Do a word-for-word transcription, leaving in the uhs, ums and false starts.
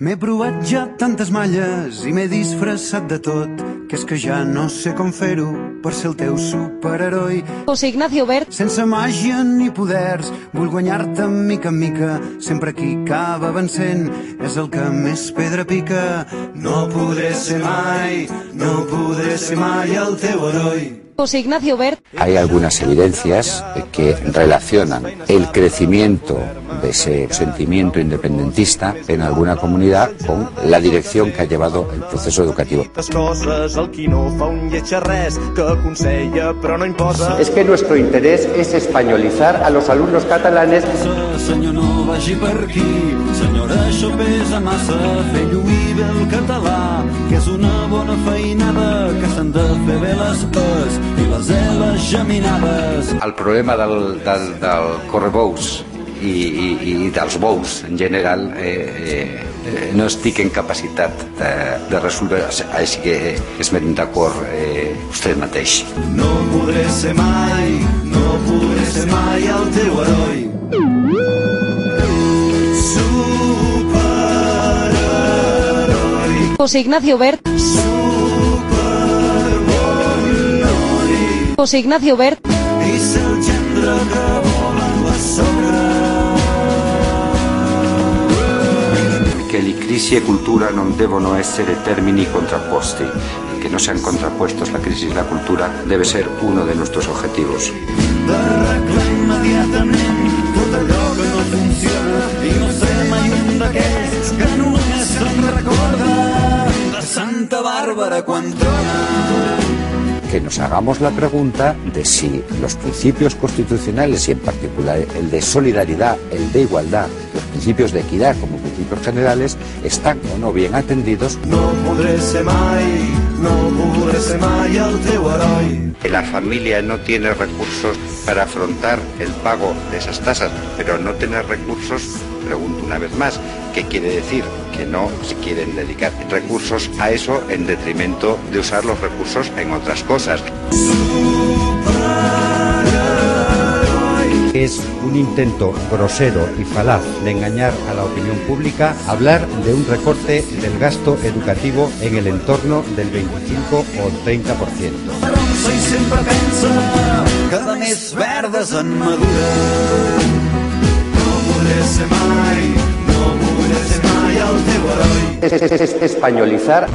M'he provat ja tantes malles i m'he disfressat de tot, que és que ja no sé com fer-ho per ser el teu superheroi. José Ignacio Wert. Sense màgia ni poders, vull guanyar-te mica en mica, sempre qui acaba vencent és el que més pedra pica. No podré ser mai, no podré ser mai el teu heroi. José Ignacio Wert. Hay algunas evidencias que relacionan el crecimiento de ese sentimiento independentista en alguna comunidad con la dirección que ha llevado el proceso educativo. Es que nuestro interés es españolizar a los alumnos catalanes. El problema del, del, del correbous i, i, i dels bous en general eh, eh, no estic en capacitat de, de resoldre, així que es metem d'acord eh, vostè mateix. No podré ser mai, no podré ser mai el teu heroi. Superheroi. José Ignacio Wert. José Ignacio Wert. És el gendre que volen la sombra. Che crisi e cultura non devono essere termini contrapposti, que no sean contrapuestos la crisi e la cultura deve ser uno de nuestros objetivos. D'arreglar immediatament tot allò que no funciona i no ser mai un d'aquells que només se'n recorda de Santa Bàrbara quan trona. Que nos hagamos la pregunta de si los principios constitucionales y en particular el de solidaridad, el de igualdad, los principios de equidad como principios generales están o no bien atendidos. No podré ser mai, no podré ser mai el teu heroi. La familia no tiene recursos para afrontar el pago de esas tasas, pero no tener recursos, pregunto una vez más, ¿qué quiere decir? Que no se quieren dedicar recursos a eso en detrimento de usar los recursos en otras cosas. Es un intento grosero y falaz de engañar a la opinión pública hablar de un recorte del gasto educativo en el entorno del veinticinco o treinta por ciento. Españolizar.